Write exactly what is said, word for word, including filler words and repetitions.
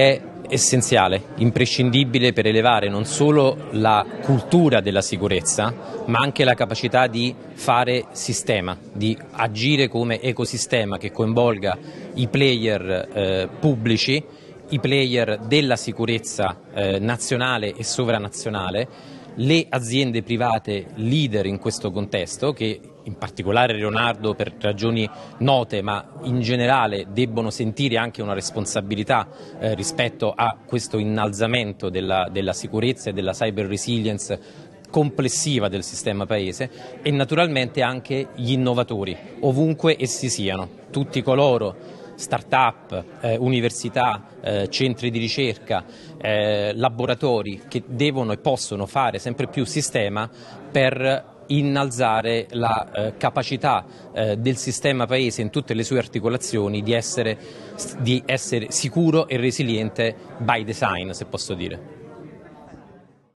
È essenziale, imprescindibile per elevare non solo la cultura della sicurezza, ma anche la capacità di fare sistema, di agire come ecosistema che coinvolga i player eh, pubblici, i player della sicurezza eh, nazionale e sovranazionale, le aziende private leader in questo contesto che in particolare Leonardo per ragioni note ma in generale debbono sentire anche una responsabilità eh, rispetto a questo innalzamento della, della sicurezza e della cyber resilience complessiva del sistema paese e naturalmente anche gli innovatori ovunque essi siano, tutti coloro start-up, eh, università, eh, centri di ricerca, eh, laboratori che devono e possono fare sempre più sistema per innalzare la eh, capacità eh, del sistema paese in tutte le sue articolazioni di essere, di essere sicuro e resiliente by design, se posso dire.